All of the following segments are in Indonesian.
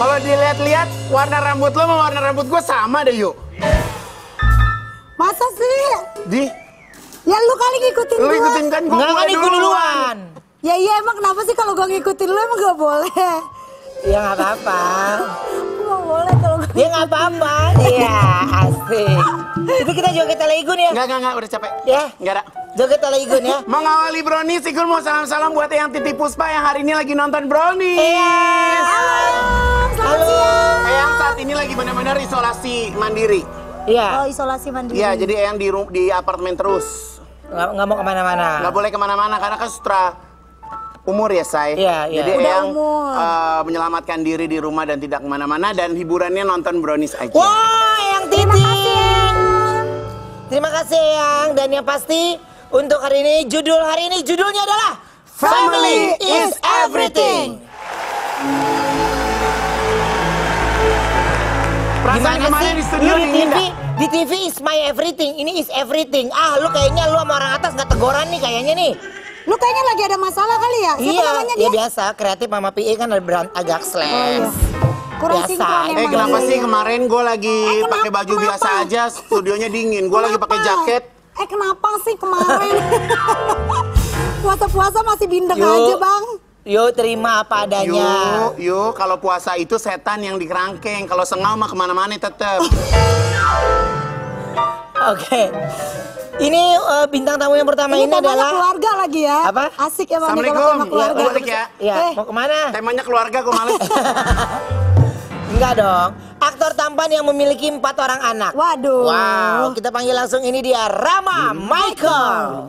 Kalau dilihat-lihat warna rambut lo sama warna rambut gue sama deh, yuk. Masa sih? Di? Ya lu kali ngikutin gue. Lu ngikutin kan gue. Enggak, kan ikut duluan. Ya iya, emang kenapa sih kalau gue ngikutin lu emang gak boleh? Ya gak apa-apa. Gak boleh kalau gue. Ya gak apa-apa. Iya, asik. Itu kita joget ala Igun ya? Enggak, udah capek. Ya? Enggak ada. Joget ala Igun ya? Mengawali Brownies, Igun mau salam-salam buat yang Titi Puspa yang hari ini lagi nonton Brownies. Yes. Halo. Eyang saat ini lagi benar-benar isolasi mandiri. Iya. Oh, isolasi mandiri. Iya, jadi Eyang di apartemen terus. Nggak mau kemana-mana. Nggak boleh kemana-mana karena kan sutra umur ya, Say. Iya. Jadi Eyang menyelamatkan diri di rumah dan tidak kemana-mana dan hiburannya nonton Brownies aja. Wah, Eyang Titi. Terima kasih Eyang, dan yang pasti untuk hari ini judulnya adalah Family is Everything. Perasaan kemarin di studio nih, di TV is my everything, ini is everything. Ah, lu kayaknya lu sama orang atas gak tegoran nih kayaknya nih. Lu kayaknya lagi ada masalah kali ya? Iya, biasa, kreatif mama PE kan agak slash. Biasa. Kenapa sih kemarin gue lagi pakai baju biasa aja, studionya dingin. Gue lagi pakai jaket. Kenapa sih kemarin? Puasa-puasa masih bindeng aja, Bang. Yo, terima apa adanya. Yo, kalau puasa itu setan yang dikerangkeng. Kalau sengau mah kemana-mana tetep. Oke. Ini bintang tamu yang pertama ini adalah... keluarga lagi ya. Apa? Asik ya, Bang. Assalamualaikum. Gue balik ya. Iya, mau kemana? Temanya keluarga, gue males. Enggak dong. Aktor tampan yang memiliki 4 orang anak. Waduh. Wow, kita panggil langsung, ini dia Rama Michael.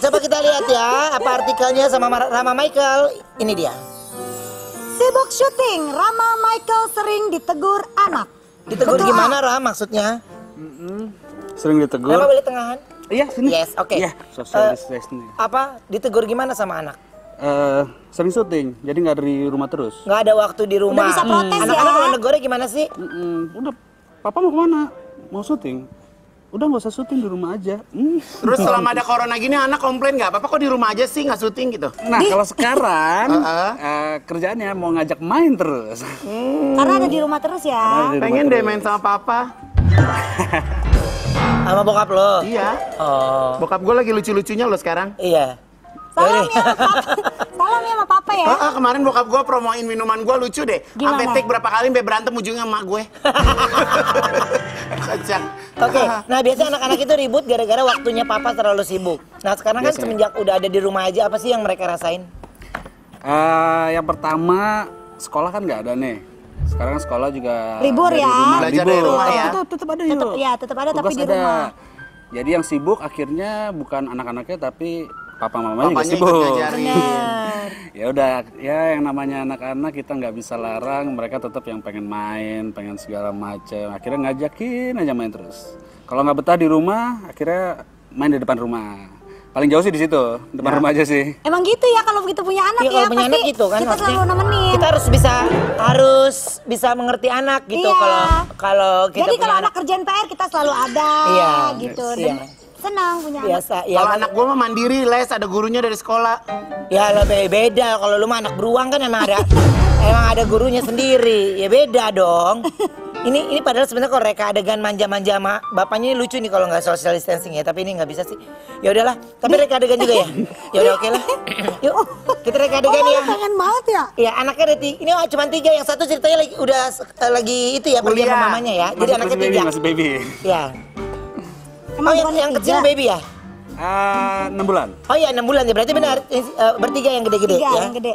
Coba kita lihat ya, apa artikelnya sama Rama Michael. Ini dia. Sibuk syuting, Rama Michael sering ditegur anak. Ditegur gimana, Rama, maksudnya? Sering ditegur. Rama boleh tengahan? Iya, sini. Yes, oke. Okay. Yeah. Apa, ditegur gimana sama anak? Sering syuting, jadi nggak dari rumah terus. Nggak ada waktu di rumah. Udah bisa protes ya? Anak-anak kalau negornya gimana sih? Udah, papa mau kemana? Mau syuting? Udah nggak usah syuting, di rumah aja. Terus selama ada corona gini anak komplain nggak apa-apa, kok di rumah aja sih nggak syuting gitu? Nah kalau sekarang kerjaannya mau ngajak main terus. Karena ada di rumah terus ya. Pengen deh main sama papa. Sama bokap lo? Iya. Oh. Bokap gue lagi lucu-lucunya lo sekarang. Iya. Salam ya sama papa ya. Kemarin bokap gue promoin minuman gue lucu deh. Sampai take berapa kali sampai berantem ujungnya sama gue. Kocak. Oke, nah biasanya anak-anak itu ribut gara-gara waktunya papa terlalu sibuk. Nah sekarang kan semenjak udah ada di rumah aja, apa sih yang mereka rasain? Yang pertama, sekolah kan nggak ada nih. Sekarang kan sekolah juga libur ya. Belajar dari rumah ya. Tetap ada tapi di rumah. Jadi yang sibuk akhirnya bukan anak-anaknya tapi papa mamanya juga sibuk. Ya udah, ya yang namanya anak-anak kita nggak bisa larang, mereka tetap yang pengen main, pengen segala macam. Akhirnya ngajakin aja main terus. Kalau nggak betah di rumah, akhirnya main di depan rumah. Paling jauh sih di situ, depan rumah aja sih. Emang gitu ya kalau kita punya anak ya, pasti anak gitu kan, kita selalu nemenin. Kita harus bisa mengerti anak gitu. Kalau kita jadi kalau anak kerjaan PR kita selalu ada gitu. Senang punya biasa, anak. Ya, kalau anak gue mah mandiri, les, ada gurunya dari sekolah. Ya lebih beda, kalau lu mah anak beruang kan emang ada gurunya sendiri. Ya beda dong. Ini padahal sebenarnya kalau mereka adegan manja-manja sama bapaknya ini lucu nih kalau nggak social distancing ya. Tapi ini nggak bisa sih. Ya udahlah, tapi reka adegan juga ya. Ya udah oke lah. Yuk, kita reka adegan ya. Pengen banget ya. Ya anaknya ada ini cuma 3, yang satu ceritanya lagi itu ya pergi sama mamanya ya. Jadi anaknya baby, 3. Masih baby. Ya. Oh yang kecil baby ya? 6 bulan. Oh iya 6 bulan ya, berarti benar bertiga yang gede-gede ya? 3 yang gede.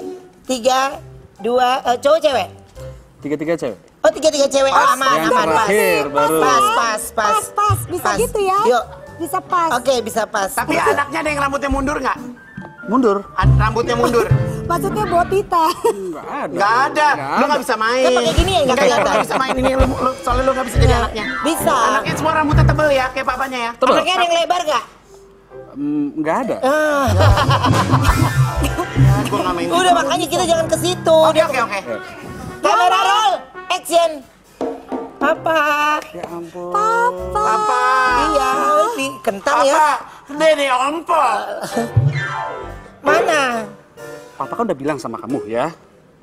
3, 2, cowok cewek? 3-3 cewek. Oh 3-3 cewek, aman. Pas, bisa gitu ya? Yuk. Bisa pas. Oke, bisa pas. Tapi anaknya ada yang rambutnya mundur nggak? Mundur? Rambutnya mundur? Maksudnya botita? Nggak ada. Lu nggak bisa main. Kayak gini ya nggak kelihatan. Nggak bisa main ini, soalnya lu nggak bisa jadi anaknya. Bisa. Anaknya semua rambutnya tebel ya, kayak papanya ya. Tebel. Anaknya ada yang lebar nggak? Nggak ada. Gua nggak main. Udah makanya kita jangan ke situ. Oke. Kamera roll, action. Papa. Ya ampun. Papa. Iya, si kentang ya. Papa, Dede Ompo. Mana? Papa kan udah bilang sama kamu ya.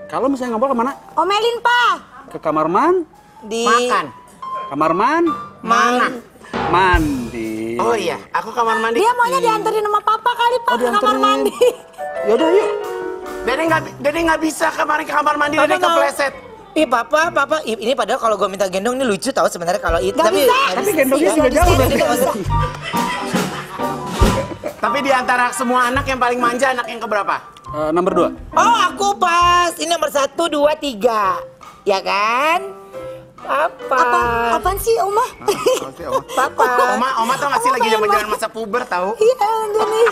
Kalau misalnya ngobrol kemana? Omelin, Pak. Ke kamar man? Di... Makan. Kamar man? Mana? Mandi. Oh iya, aku kamar mandi. Dia maunya dianterin sama Papa kali, Pak, ke kamar mandi. Yaudah, yuk. Dede nggak bisa kemarin ke kamar mandi, Dede kepleset. Ih, Papa, ini padahal kalau gue minta gendong ini lucu tau sebenarnya kalau itu. Gak bisa. Tapi gendongnya juga jauh. Tapi di antara semua anak yang paling manja, anak yang keberapa? Nomor 2. Oh, aku pas. Ini nomor 1, 2, 3. Ya kan? Papa. Apaan sih, Oma? Papa. Oma tau gak sih lagi zaman-zaman masa puber tau? Iya, Andoni.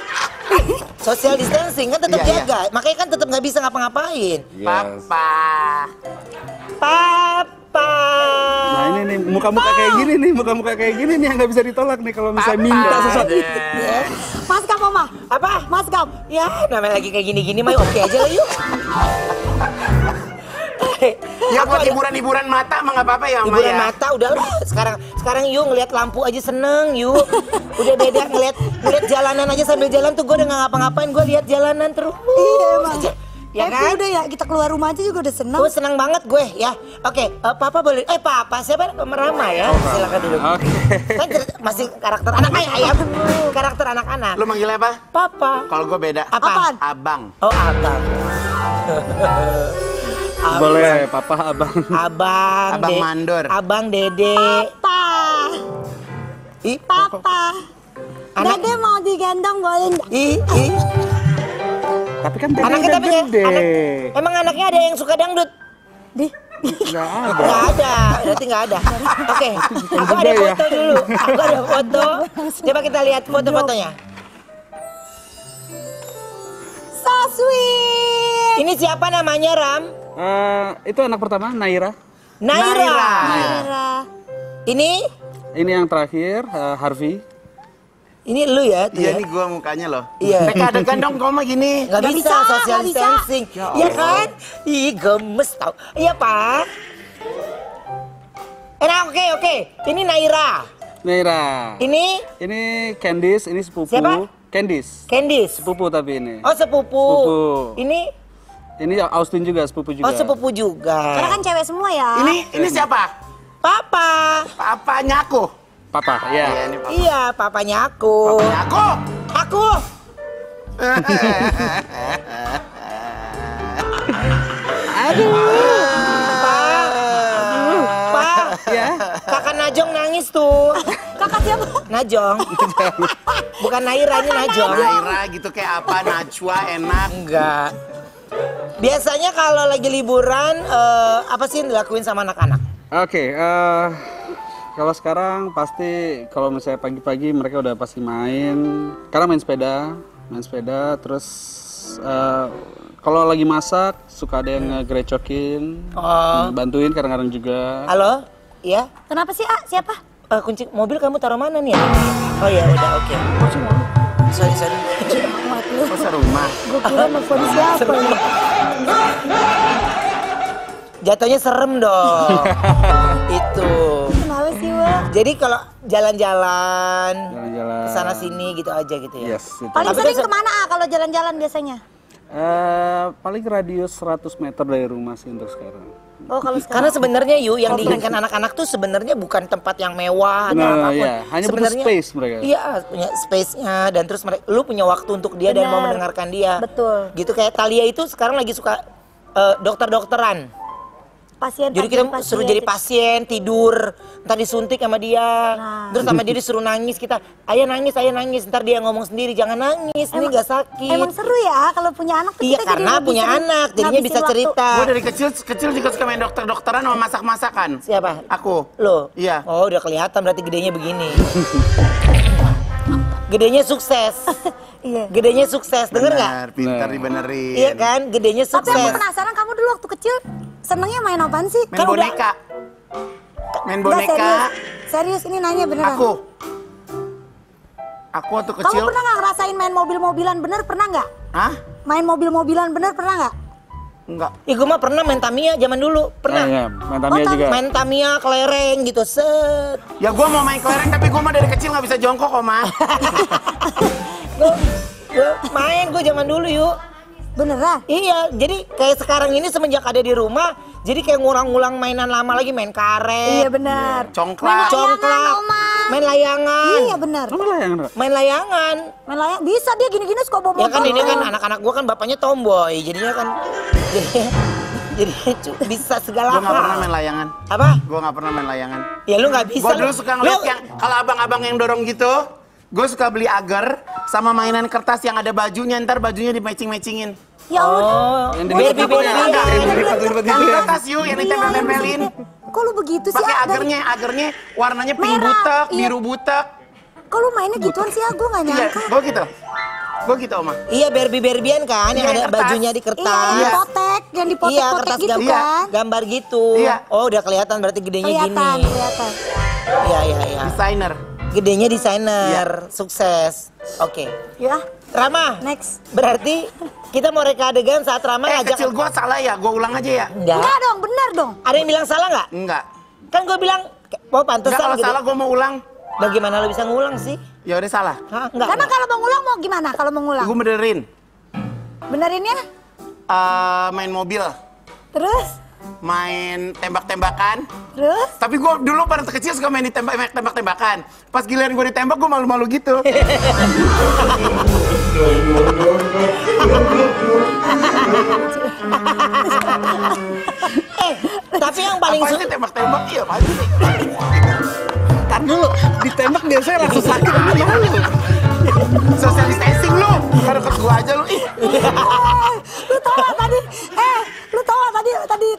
Social distancing kan tetap jaga. Makanya kan tetap gak bisa ngapa-ngapain. Papa. Nah ini nih, muka-muka kayak gini nih, yang gak bisa ditolak nih kalau misalnya minta sesuatu. Mas Gam, Oma. Apa? Mas Gam. Ya, namanya lagi kayak gini-gini mah oke aja lah yuk. Ya buat hiburan-hiburan mata mah nggak apa-apa ya, Maya. Hiburan mata udahlah. Sekarang yuk ngelihat lampu aja seneng yuk. Udah beda ngelihat jalanan aja sambil jalan tuh gue udah nggak ngapa-ngapain, gue lihat jalanan terus. Iya emang. Ya kan? Udah ya, kita keluar rumah aja juga udah seneng. Gue seneng banget gue ya. Oke, Papa boleh. Papa siapa? Merama ya. Silakan duduk. Oke. Kan masih karakter anak ayam. Karakter anak-anak. Lu manggilnya apa? Papa. Kalau gue beda. Apaan? Abang. Oh abang. Boleh, Papa, Abang. Abang Mandor. Abang Dede. Papa. Dede mau digendong boleh nggak? Tapi kan Dede udah gede. Emang anaknya ada yang suka dangdut? Nggak ada, berarti nggak ada. Oke, aku ada foto dulu. Aku ada foto. Coba kita lihat foto-fotonya. So sweet. Ini siapa namanya, Ram? Itu anak pertama, Nayra. Nayra. Ini? Ini yang terakhir, Harvey. Ini lu ya? Iya, ini gua mukanya loh. Iya. Mereka ada gandong kau mah gini. Gak bisa, social distancing. Iya kan? Ih, gemes tau. Iya, Pak. Enak, oke. Ini Nayra. Ini? Ini Candice, ini sepupu. Siapa? Candice. Sepupu tapi ini. Oh, sepupu. Ini? Ini Austin juga, sepupu juga. Oh, sepupu juga. Karena kan cewek semua ya. Ini siapa? Papa. Papanya aku. Papa, ya. Iya, papanya aku. Aku. Aduh. Pak. Ya. Kakak Najong nangis tuh. Kakak siapa? Najong. Bukan Nayra, ini Najong. Nayra gitu kayak apa, Najwa enak. Enggak. Biasanya kalau lagi liburan, apa sih yang dilakuin sama anak-anak? Oke, kalau sekarang pasti kalau misalnya pagi-pagi mereka udah pasti main. Karena main sepeda, terus kalau lagi masak suka ada yang ngegerecokin, bantuin kadang-kadang juga. Halo? Iya? Kenapa sih, A? Siapa? Kunci mobil kamu taruh mana nih ya? Oh ya udah, oke. Sorry. Serumah. Gue kira nelfon siapa ya? Jatuhnya serem dong. Itu. Kenapa sih, Wak? Jadi kalau jalan-jalan kesana sini gitu aja gitu ya? Yes. Paling sering kemana kalau jalan-jalan biasanya? Paling radius 100 meter dari rumah sih untuk sekarang. Oh, kalau sekarang. Karena sebenarnya yang diinginkan anak-anak tuh sebenarnya bukan tempat yang mewah atau apapun. Iya. Hanya butuh space mereka. Iya, punya space-nya dan terus lu punya waktu untuk dia. Bener. Dan mau mendengarkan dia. Betul. Gitu kayak Thalia itu sekarang lagi suka dokter-dokteran. Pasien. Jadi kita suruh jadi pasien, tidur, ntar disuntik sama dia. Terus sama dia disuruh nangis, kita ayah nangis, ntar dia ngomong sendiri, jangan nangis, ini gak sakit. Emang seru ya kalau punya anak. Iya, karena punya anak, jadinya bisa cerita. Gue dari kecil juga suka main dokter-dokteran sama masak-masakan. Siapa? Aku. Lo? Iya. Oh, udah kelihatan berarti gedenya begini. Gedenya sukses. Gedenya sukses, denger gak? Pintar dibenerin. Iya kan, gedenya sukses. Tapi aku penasaran, kamu dulu waktu kecil senangnya main apaan sih? Main boneka. Main boneka. Serius, ini nanya beneran. Aku. Aku waktu kecil. Kamu pernah nggak ngerasain main mobil-mobilan bener, pernah nggak? Hah? Main mobil-mobilan bener, pernah nggak? Enggak. Ih, gue mah pernah main Tamiya zaman dulu. Pernah. Iya, main Tamiya juga. Main Tamiya kelereng gitu, set. Ya gue mau main kelereng tapi gue mah dari kecil nggak bisa jongkok, Oma. gue main zaman dulu yuk. Beneran? Iya, jadi kayak sekarang ini semenjak ada di rumah, jadi kayak ngulang-ngulang mainan lama lagi, main karet. Iya benar. Congklak. Congklak. Main layangan. Iya benar. Main layangan. Main layangan. Bisa dia gini-gini suka bobo. Ya kan ini kan anak-anak gua kan bapaknya tomboy, jadinya kan jadi bisa segala hal. Gua nggak pernah main layangan. Apa? Gua nggak pernah main layangan. Ya lu nggak bisa. Gua dulu suka ngeliat yang kalau abang-abang yang dorong gitu, gua suka beli agar sama mainan kertas yang ada bajunya, ntar bajunya dimecing-mecingin. Ya Allah. Yang kertas yuk, yang ditempel-tempelin. Kok lu begitu sih? Pakai agarnya warnanya pink butek, biru butek. Kok lu mainnya gituan sih? Aku nggak nyangka. Gue gitu. Gue gitu, Oma. Iya, Barbie-Barbian kan yang ada bajunya di kertas. Iya, dipotek, yang dipotek-potek gitu kan. Gambar gitu. Oh, udah kelihatan berarti gedenya gini. Kelihatan. Iya. Desainer. Gedenya desainer. Sukses. Oke. Ya. Rama, next. Berarti kita mau reka adegan saat Rama ngajak. Kecil gua salah ya, gua ulang aja ya. Enggak dong, benar dong. Ada yang bilang salah nggak? Enggak. Kan gua bilang, mau pantesan. Kalau gitu. Salah gua mau ulang. Bagaimana lo bisa ngulang sih? Ya udah salah. Hah, enggak. Karena kalau mau ngulang mau gimana? Kalau mau ngulang? Gua benerin. Benerinnya? Main mobil. Terus? Main tembak-tembakan. Terus? Tapi gue dulu pada kecil suka main tembak-tembakan. Pas giliran gue ditembak, gue malu-malu gitu. Tapi yang paling sulit tembak-tembak, iya pasti. Ntar dulu, ditembak biasanya langsung sakit. Social distancing lu, harus ke gue aja lu. Lu tau gak tadi?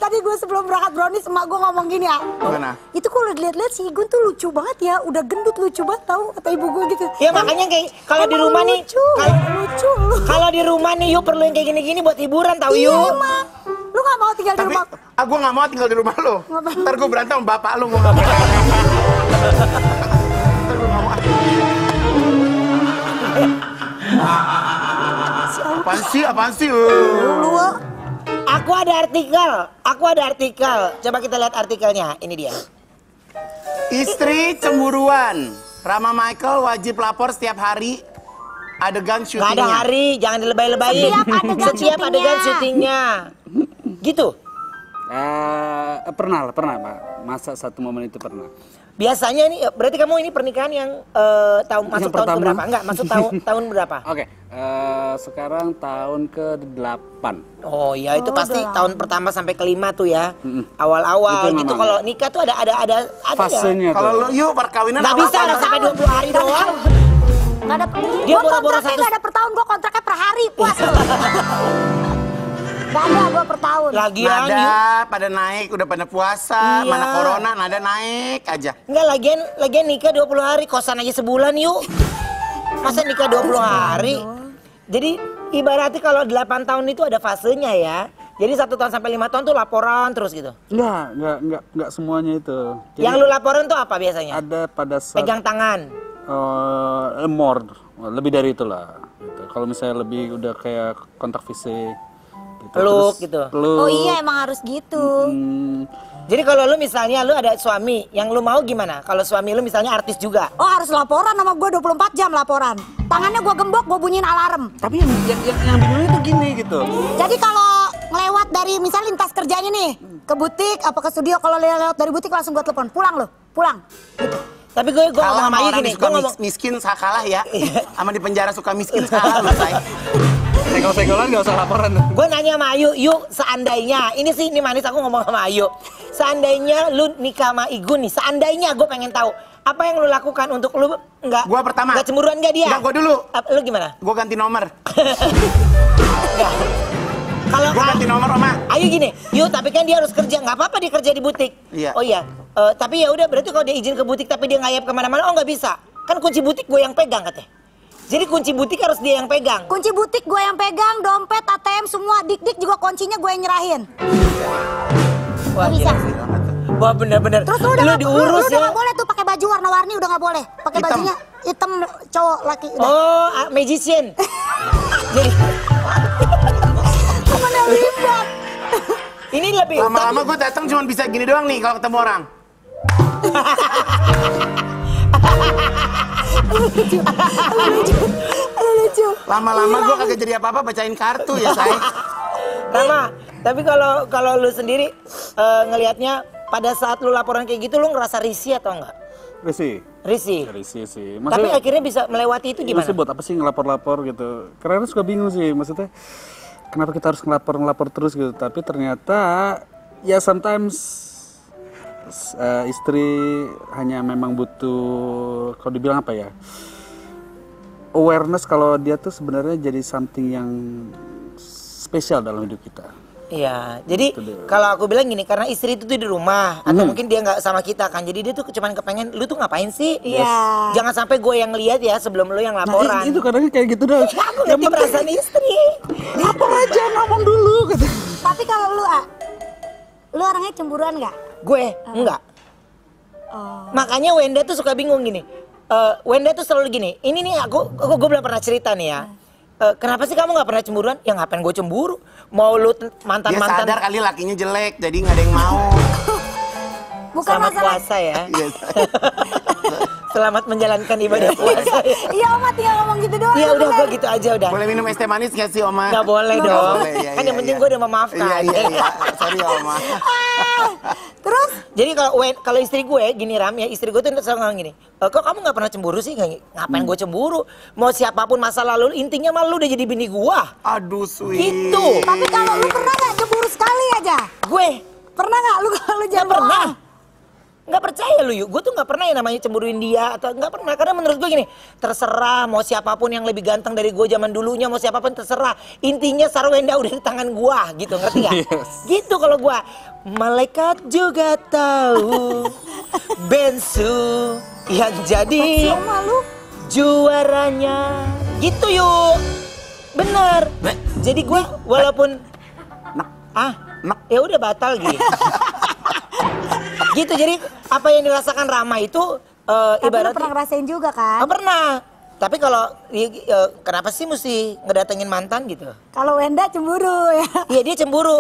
Tadi gue sebelum berangkat brownies, emak gue ngomong gini ya. Gimana? Itu kalau lihat-lihat si Igun tuh lucu banget ya, udah gendut lucu banget tau, kata ibu gue gitu. Ya makanya kayak kalau di rumah nih, kalau di rumah nih yuk perluin kayak gini-gini buat hiburan tau yuk. Iya emang, lu gak mau tinggal di rumah. Tapi gue gak mau tinggal di rumah lu, ntar gue berantem sama bapak lu. Ntar gue gak mau. Apaan sih? Aku ada artikel. Coba kita lihat artikelnya. Ini dia. Istri cemburuan. Rama Michael wajib lapor setiap hari adegan syutingnya. Gak ada hari, jangan dilebay-lebayin. Setiap adegan syutingnya. Gitu? Pernah Pak. Masa satu momen itu pernah. Biasanya ini, berarti kamu ini pernikahan yang tahun berapa? Oke, sekarang tahun ke-8. Oh iya, itu pasti tahun pertama sampai ke-5 tuh ya. Awal-awal gitu, kalau nikah tuh ada fasenya ya? Kalau lu yuk perkawinan gak bisa, udah sampai 20 hari doang. Gak ada, dia kontraknya gak ada per tahun, gua kontraknya per hari, puas. Gak ada gua per tahun. Lagian nada pada naik, udah pada puasa, iya. Mana corona, nada naik aja. Enggak, lagian nikah 20 hari, kosan aja sebulan yuk. Masa nikah 20 hari? Jadi ibaratnya kalau 8 tahun itu ada fasenya ya. Jadi 1 tahun sampai 5 tahun tuh laporan terus gitu? Enggak semuanya itu. Jadi yang lu laporan tuh apa biasanya? Ada pada saat... Pegang tangan? Lebih dari itulah. Gitu. Kalau misalnya lebih udah kayak kontak fisik. Peluk gitu. Oh iya emang harus gitu. Jadi kalau lu misalnya lu ada suami, yang lu mau gimana? Kalau suami lu misalnya artis juga. Oh harus laporan sama gue 24 jam laporan. Tangannya gue gembok, gue bunyiin alarm. Tapi yang bingungnya tuh gini gitu. Jadi kalau ngelewat dari misalnya lintas kerjanya nih, ke butik apa ke studio, kalau lewat dari butik langsung gue telepon, pulang lo, pulang. Gitu. Tapi gue ngomong sama Ayu gini, gue ngomong miskin sakalah ya. Sama di penjara suka miskin sakalah loh saya. Segol-segolan gak usah laporan. Gue nanya sama Ayu, yuk seandainya, ini manis aku ngomong sama Ayu. Seandainya lu nikah sama Igun nih, seandainya gue pengen tahu apa yang lu lakukan untuk lu enggak? Gue pertama. Gak cemburuan gak dia? Enggak, gue dulu. Lu gimana? Gue ganti nomor. Kalau gue ganti nomor, Oma. Ayu gini, yuk tapi kan dia harus kerja, nggak apa-apa dia kerja di butik. Iya. Oh iya, tapi ya udah berarti kalau dia izin ke butik tapi dia ngayap kemana-mana, oh nggak bisa. Kan kunci butik gue yang pegang katanya. Jadi kunci butik harus dia yang pegang? Kunci butik gue yang pegang, dompet, ATM, semua. Dik-dik juga kuncinya gue yang nyerahin. Wah, bisa. Wah bener-bener. Terus lu udah gak boleh tuh pakai baju warna-warni, udah gak boleh. Pakai bajunya hitam cowok laki. Udah. Oh, magician. Jadi kemana libat? Ini lebih lama-lama gue datang cuma bisa gini doang nih kalau ketemu orang. Lucu. Lama-lama gue kagak jadi apa-apa, bacain kartu ya saya. Rama, tapi kalau lu sendiri ngelihatnya pada saat lu laporan kayak gitu lu ngerasa risih atau enggak? Risih sih. Maksudnya, tapi akhirnya bisa melewati itu gimana? Lu sih buat apa sih ngelapor-lapor gitu? Karena suka bingung sih, maksudnya kenapa kita harus ngelapor terus gitu? Tapi ternyata ya sometimes istri hanya memang butuh, kalau dibilang apa ya, awareness kalau dia tuh sebenarnya jadi something yang spesial dalam hidup kita. Iya, jadi kalau aku bilang gini, karena istri itu tuh di rumah, atau mungkin dia nggak sama kita kan, jadi dia tuh cuman kepengen, lu tuh ngapain sih? Iya. Yes. Jangan sampai gue yang lihat ya sebelum lu yang laporan. Nah, itu kadang kayak gitu dong. Aku ngerti perasaan istri. Lapor aja, ngomong dulu. Gitu. Tapi kalau lu orangnya cemburuan nggak? Gue enggak. Oh. Makanya Wenda tuh suka bingung gini. Wenda tuh selalu gini. Ini nih gue belum pernah cerita nih ya. Kenapa sih kamu nggak pernah cemburuan? Ya ngapain gue cemburu? Mau lu mantan. Dia sadar kali lakinya jelek, jadi nggak ada yang mau. Bukan selamat masalah. Puasa ya. Selamat menjalankan ibadah puasa. Iya Oma, tinggal ngomong gitu doang. Iya udah gue gitu aja udah. Boleh minum es teh manis nggak sih Oma? Nggak boleh dong. Kan yang penting gue udah memaafkan. Iya. Sorry Oma. Terus? Jadi kalau istri gue gini Ram ya, istri gue tuh selalu ngomong gini. Kok kamu nggak pernah cemburu sih? Ngapain gue cemburu? Mau siapapun masa lalu, intinya malu udah jadi bini gue. Aduh sweet. Gitu. Tapi kalau lu pernah nggak cemburu sekali aja? Gue pernah nggak lu kalau cemburu? Pernah. Nggak percaya lu yuk, gue tuh nggak pernah yang namanya cemburuin dia atau nggak pernah, karena menurut gue gini, terserah mau siapapun yang lebih ganteng dari gue zaman dulunya, mau siapapun terserah, intinya Sarwendah udah di tangan gue gitu, ngerti nggak? Yes. Gitu kalau gue, malaikat juga tahu Bensu yang jadi juaranya gitu yuk, bener. Jadi gue walaupun ya udah batal gitu. Gitu, jadi apa yang dirasakan Rama itu ibaratnya... Tapi pernah ngerasain juga kan? Pernah, tapi kalau kenapa sih mesti ngedatengin mantan gitu? Kalau Wenda cemburu ya? Iya dia cemburu,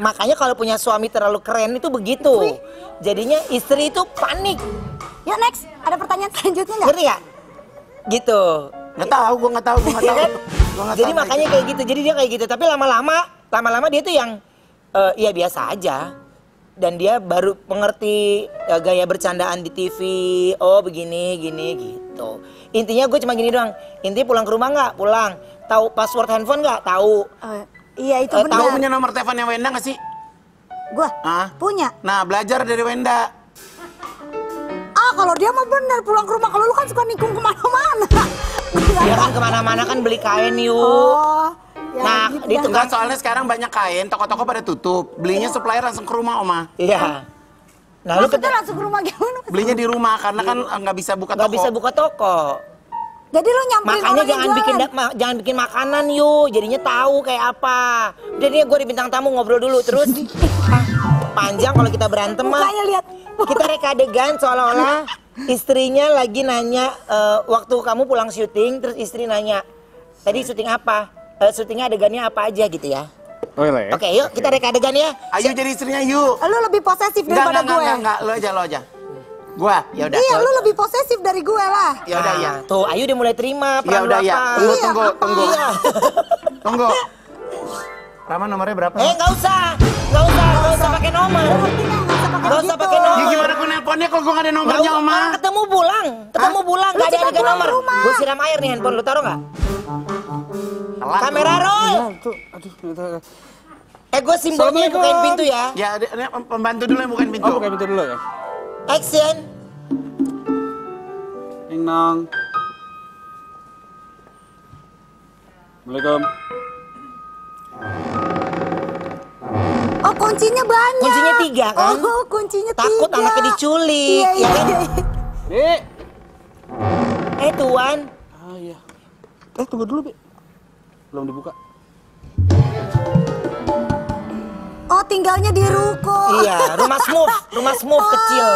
makanya kalau punya suami terlalu keren itu begitu. Jadinya istri itu panik. Yuk next, ada pertanyaan selanjutnya nggak? Ngerti nggak? Gitu. Nggak tahu. Jadi makanya kayak gitu, jadi dia kayak gitu. Tapi lama-lama dia tuh yang ya biasa aja. Dan dia baru mengerti gaya bercandaan di TV, oh begini, gini, gitu. Intinya gue cuma gini doang, intinya pulang ke rumah nggak? Pulang. Tahu password handphone nggak? Tahu. Iya itu benar. Tahu punya nomor teleponnya Wenda nggak sih? Gue? Punya. Nah belajar dari Wenda. Kalau dia mah bener pulang ke rumah, kalau lu kan suka nikung kemana-mana. Dia kan kemana-mana kan beli kain yuk. Oh. Nah, gitu kan soalnya sekarang banyak kain, toko-toko pada tutup. Belinya supplier langsung ke rumah, Oma. Iya. Nah, maksudnya langsung ke rumah gimana? Belinya di rumah, karena kan nggak bisa buka toko. Nggak bisa buka toko. Jadi lu nyamperin orang yang jualan. Makanya jangan bikin makanan yuk, jadinya tahu kayak apa. Jadinya gue di bintang tamu ngobrol dulu, terus panjang kalau kita berantem mah. Kita reka adegan seolah-olah istrinya lagi nanya, waktu kamu pulang syuting, terus istri nanya, tadi syuting apa? Syutingnya adegannya apa aja gitu ya. Oke, yuk kita reka adegan ya. Ayo jadi istrinya yuk. Lu lebih posesif daripada gue. Enggak, lo aja. Gua, ya udah. Iya, lu lebih posesif dari gue lah. Ya udah ya. Tuh, Ayu udah mulai terima peran lu apa. Tunggu. Tunggu. Rama nomornya berapa? Enggak usah pakai nomor. Enggak usah pakai nomor. Ya gimana gue nelponnya kalau gue enggak ada nomornya, Oma? Ketemu pulang, enggak ada adegan nomor. Gue siram air nih handphone lu, taruh enggak? Kamera roll. Gue simbolnya bukain pintu ya. Ya, pembantu dulu yang bukain pintu. Oh, bukain pintu dulu ya. Action. Ding-dong. Assalamualaikum. Oh, kuncinya banyak. Kuncinya 3 kan? Oh, kuncinya 3. Takut anaknya diculik. Iya. Dik. Tuan. Oh iya. Tunggu dulu, Bi. Belum dibuka. Oh, tinggalnya di ruko. Iya, rumah smooth kecil.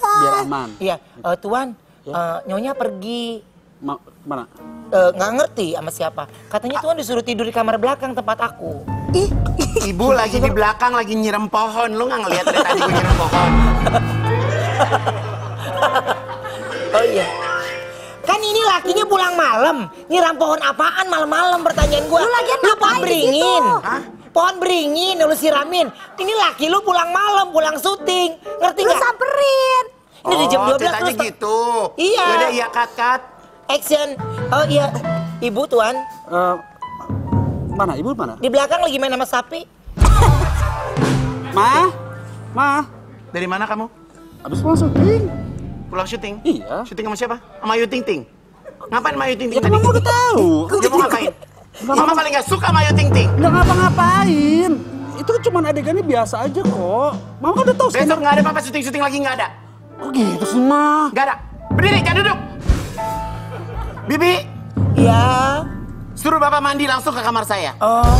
Biar aman. Iya, Tuan, ya? Nyonya pergi. Mana? Nggak ngerti sama siapa. Katanya Tuhan disuruh tidur di kamar belakang tempat aku. Ih, ibu lagi di belakang lagi nyiram pohon. Lu nggak ngeliat dari tadi gue nyiram pohon? Oh iya. Kan ini lakinya pulang malam. Nyiram pohon apaan malam-malam pertanyaan gue. Lu lagi ngapain di situ? Hah? Pohon beringin, lu siramin. Ini laki lu pulang malam, pulang syuting. Ngerti gak? Lu samperin. Ini udah jam 12 ceritanya gitu. Iya. Yaudah, iya cut. Action. Oh iya. Ibu Tuan. Mana? Ibu mana? Di belakang lagi main sama sapi. Ma? Ma? Dari mana kamu? Abis pulang syuting. Pulang syuting? Iya. Syuting sama siapa? Sama Ayu Ting Ting. Ngapain sama Ayu Ting Ting tadi? Kamu udah tahu. Dia mau ngapain? Mama paling gak suka sama Ayu Ting Ting. Gak ngapa-ngapain. Itu cuma adegannya biasa aja kok. Mama kan udah tau sekarang. Besok gak ada apa-apa, syuting-syuting lagi gak ada. Kok gitu sih, Ma? Gak ada. Berdiri, jangan duduk. Bibi. Iya? Suruh Bapak mandi langsung ke kamar saya. Oh.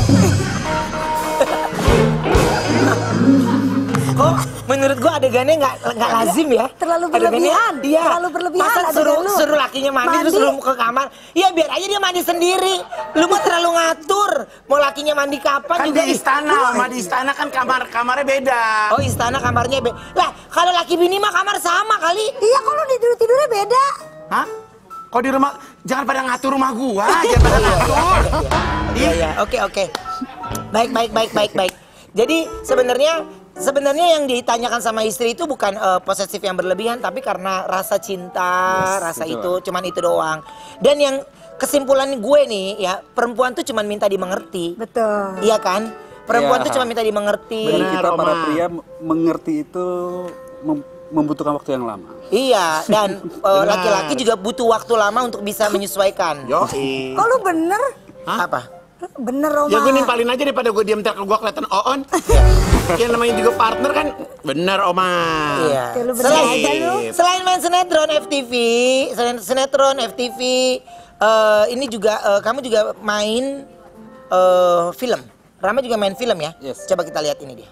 Kok menurut gua adegannya gak lazim ya? Terlalu berlebihan. Iya. Terlalu berlebihan. Masa suruh lakinya mandi terus suruh ke kamar? Iya biar aja dia mandi sendiri. Lu mah terlalu ngatur. Mau lakinya mandi kapan kan juga. Kan di istana, sama di istana kan kamarnya beda. Oh istana kamarnya beda. Lah kalau laki bini mah kamar sama kali. Iya kalau tidur-tidurnya beda. Hah? Kok di rumah, jangan pada ngatur rumah gua. Jangan pada ngatur. Iya, oke. Baik. Jadi Sebenarnya yang ditanyakan sama istri itu bukan posesif yang berlebihan, tapi karena rasa cinta, rasa itu cuman itu doang. Dan yang kesimpulan gue nih ya, perempuan tuh cuman minta dimengerti. Betul. Iya kan? Perempuan tuh cuma minta dimengerti. Benar, kita para pria mengerti itu membutuhkan waktu yang lama. Iya, dan laki-laki juga butuh waktu lama untuk bisa menyesuaikan. Yoi. Kok lu bener? Hah? Apa? Bener Roma. Ya gue nimpalin aja daripada gue diam ntar gue kelihatan oon. Yang namanya juga partner kan bener Oma. Iya. Selain main sinetron FTV, ini juga kamu juga main film. Rama juga main film ya. Yes. Coba kita lihat ini dia.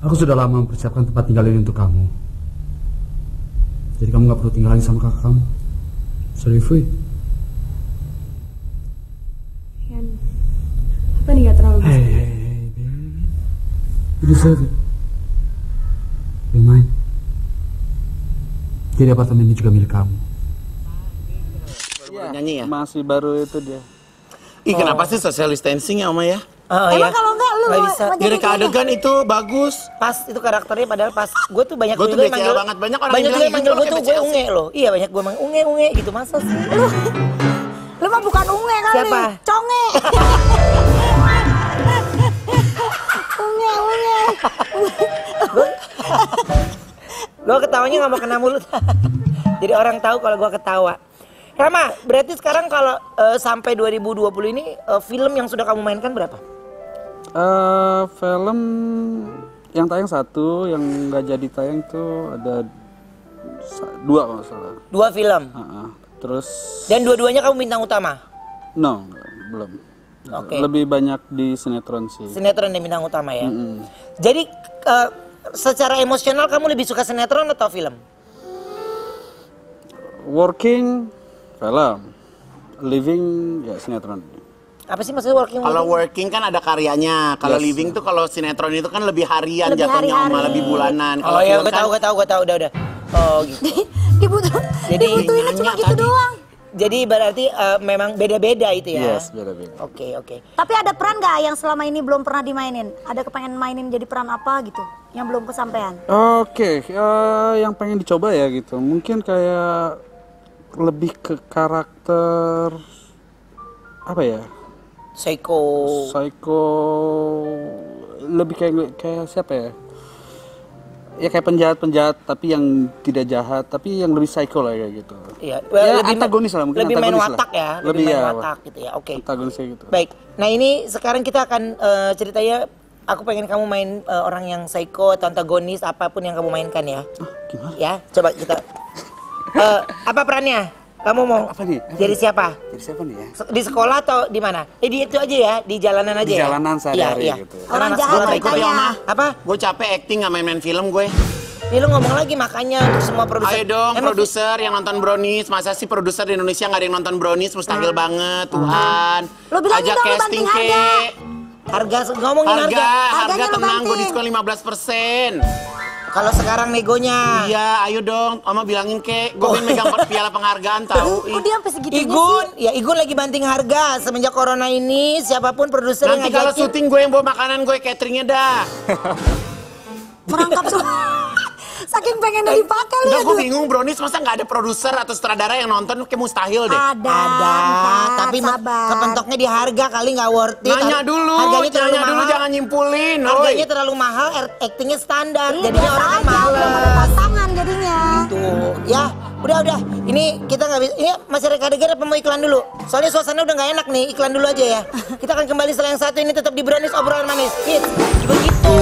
Aku sudah lama mempersiapkan tempat tinggal ini untuk kamu. Jadi kamu gak perlu tinggal lagi sama kakak kamu. Sorry, Fui. Apa nih gak terlalu besar? Hey, baby. You deserve it. You're mine. Jadi apartemen ini juga milik kamu. Baru nyanyi ya? Masih baru itu dia. Ih, kenapa sih social distancing ya, Oma ya? Emang kalau enggak lu jadi keadegan itu bagus. Pas itu karakternya padahal pas. Gue tuh banyak juga manggil banget, banyak orang manggil gue tuh gue unge loh. Iya banyak gue manggil unge gitu masa sih. Lu mah bukan unge kali. Siapa? Conge. Unge. Gue ketawanya gak mau kena mulut. Jadi orang tahu kalau gue ketawa. Rama, berarti sekarang kalau sampai 2020 ini film yang sudah kamu mainkan berapa? Film yang tayang satu, yang nggak jadi tayang tuh ada dua kalau nggak salah. Dua film. Terus. Dan dua-duanya kamu bintang utama? No, belum. Okay. Lebih banyak di sinetron sih. Sinetron yang bintang utama ya. Jadi secara emosional kamu lebih suka sinetron atau film? Working film, living ya sinetron. Apa sih maksudnya working? Kalau working kan ada karyanya. Kalau living tuh kalau sinetron itu kan lebih harian jatuhnya, malah lebih bulanan. Oh iya, gue tahu, udah. Oh gitu. Dibutuhin cuma gitu doang. Jadi berarti memang beda-beda itu ya? Yes, beda-beda. Oke. Tapi ada peran nggak yang selama ini belum pernah dimainin? Ada kepengen mainin jadi peran apa gitu? Yang belum kesampaian? Oke, yang pengen dicoba ya gitu. Mungkin kayak lebih ke karakter apa ya? Psycho, lebih kayak siapa ya? Ya kayak penjahat tapi yang tidak jahat, tapi yang lebih psycho lah kayak gitu. Iya, ya, lebih antagonis lah mungkin. Lebih main watak lah. Ya, lebih main watak gitu ya. Oke. Antagonisnya gitu. Baik. Nah ini sekarang kita akan ceritanya. Aku pengen kamu main orang yang psycho atau antagonis apapun yang kamu mainkan ya. Gimana? Ya, coba kita. Apa perannya? Kamu mau jadi siapa? Jadi siapa nih ya? Di sekolah atau di mana? Di itu aja ya, di jalanan aja. Di jalanan sehari-hari gitu. Orang jahat ceritanya. Apa? Gue capek acting, gak main-main film gue. Nih lu ngomong lagi makanya untuk semua produser. Ayo dong produser yang nonton Brownies. Masa sih produser di Indonesia gak ada yang nonton Brownies? Mustahil banget, Tuhan. Lu bilangin dong lu banting harga. Harga, ngomongin harga. Harga tenang, gue diskon 15%. Kalau sekarang negonya. Iya, ayo dong. Mama bilangin kek, gue pengen megang piala penghargaan tahu. Kok dia sampai segitunya Igun, sih? Ya Igun lagi banting harga semenjak corona ini, siapapun produser yang ngajakin. Nanti kalau syuting gue yang bawa makanan gue cateringnya dah. Merangkap semua. Saking pengen dipakai lihat. Enggak, gue bingung Brownies masa nggak ada produser atau sutradara yang nonton, kayak mustahil deh. Ada. Tapi kepentoknya di harga kali nggak worth it. Nanya dulu. Harganya terlalu mahal. Jangan nyimpulin. Harganya terlalu mahal, actingnya standar. Jadinya orang kan males. Pasangan jadinya. Gitu. Ya, udah. Ini kita nggak bisa. Ini masih reka-reka apa mau iklan dulu? Soalnya suasana udah nggak enak nih. Iklan dulu aja ya. Kita akan kembali setelah yang satu ini tetap di Brownies obrolan manis. Begitu.